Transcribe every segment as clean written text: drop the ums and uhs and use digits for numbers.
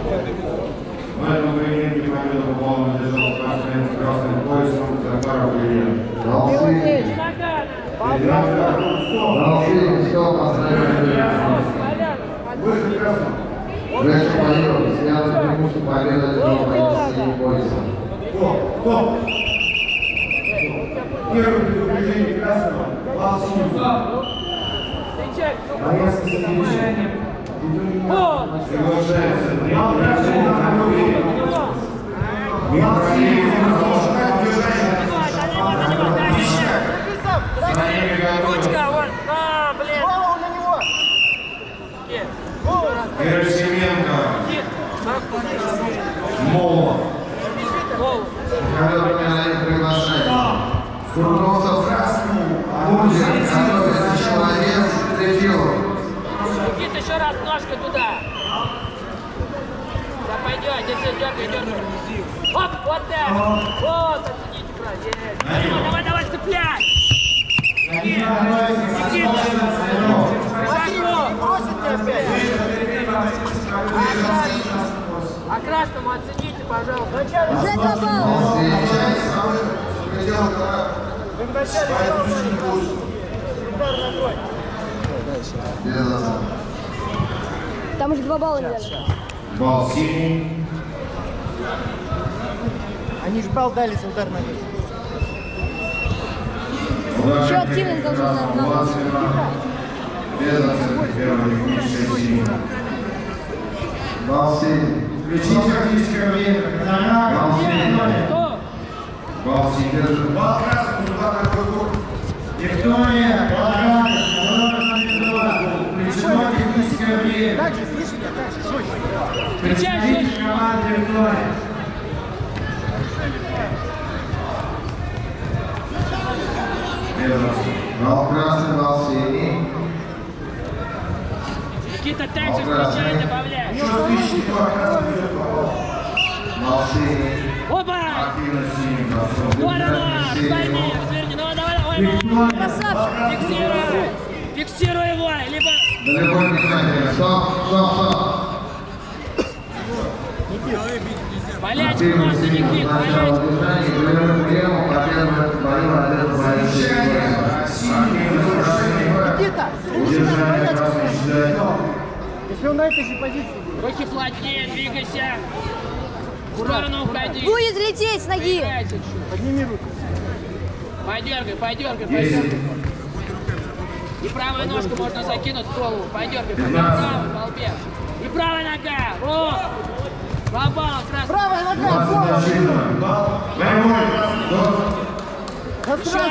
В этом поединке победу по полному держал спортсмен с красным поясом Захаров Елена. Долсин искал поставить на Женщина поехала, снялась в примусе победа держала с синим поясом. Стоп! Первое предупреждение красного. Долсин. Боясь с замечанием. Приглашается еще раз ножкой туда. Да пойдет, держи, дергай, дергай. Оп, вот так. Вот, оцените, брат. Давай, давай, давай, цепляй. А красному оцените, пожалуйста. Уже добавил. Там уже 2 балла не дали. Балл синий. Они же балл дали за удар ногой. Еще активность должна нам дать. Балл синий. Включите практическое время. Балл синий. Балл синий. Балл красный. Балл красный. Виктория. Балл Так же, слышите, так же, жестче. Кричай, жестче. Бал красный, бал синий. Никита, так же встречай, добавляй. Бал синий. Опа! Здорово! Пойми, разверни, давай, давай. Красавчик, фиксируй. Фиксируй его, либо... Далеко не кстати. Стоп. Болячка можно, Никит, болячка. Никита, если он на этой же позиции. Руки плотнее, двигайся. В сторону уходи. Будет лететь с ноги. Подними руку. Подергай. И правую ножку можно закинуть в голову. Подергай, правый балбес. И правая нога. О! Попал, красный. Правая нога,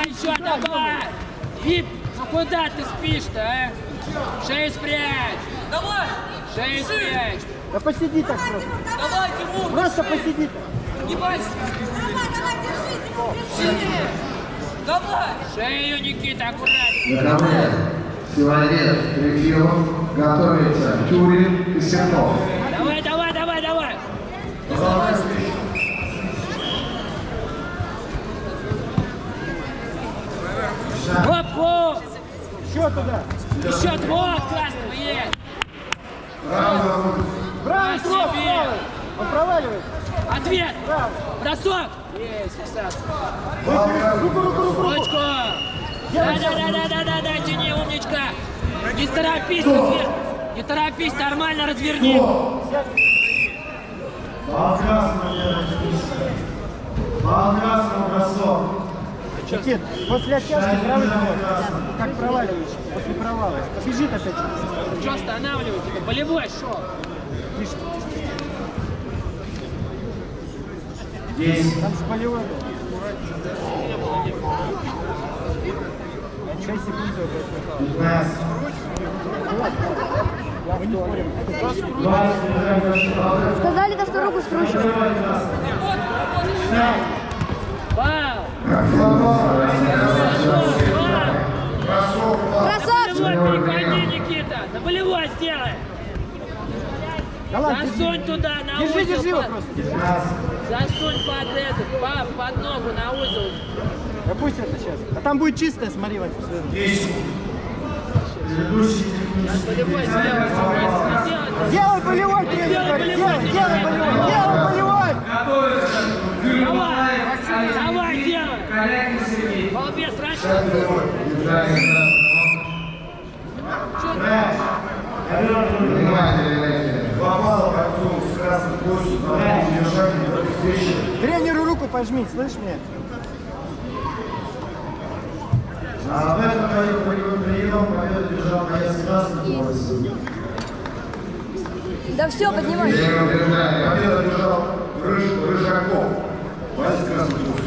Еще, давай. И, ну куда ты спишь-то, а? Шею спрячь. Давай. Шею спрячь. Да посиди так просто. Давай, Тимур. Просто посиди так. Не бойся. Давай, держи, Тимур. Давай! Шею, Никита, аккуратно! Наконец, силовец, ревью, готовится, Тюрин и Серков. Давай! Оп! Еще туда! Еще вот, красного, есть! Браво! Браво, срок, браво! Он проваливается! Ответ! Браво! Бросок! Есть, фиксация. Руку. Да, тяни, умничка. Не торопись, нормально разверни. Прекрасный бросок. Никит, после оттяжки правый бросок. Как проваливаешь, после провала. Бежит опять. Что останавливает тебя? Болевой шок. Здесь. Там же полевой. 6 секунд. Сказали, да, что руку скручивают. Красавчик! Переходи, Никита! Да болевой сделай! Засунь туда, на узел. Держи его просто. Засунь под этот, под ногу на узел. Да пусть это сейчас. А там будет чистое, смотри, Вася. Делай болевой тренер. Делай. Тренеру руку пожми, слышь меня? А в этом боевом прием победу держал боец красных волосин. Да все, поднимайся. Победу держал Рыжаков, боец красных волосин.